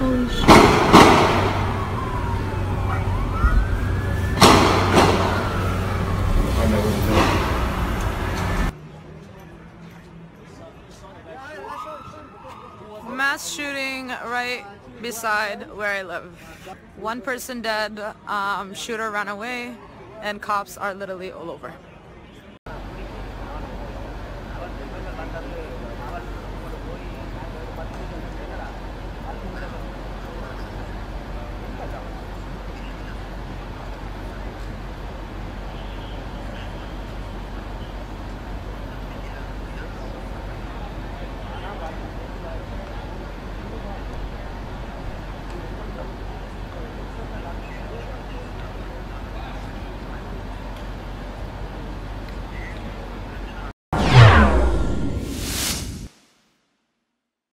Holy shit. Mass shooting right beside where I live. One person dead, shooter ran away, and cops are literally all over.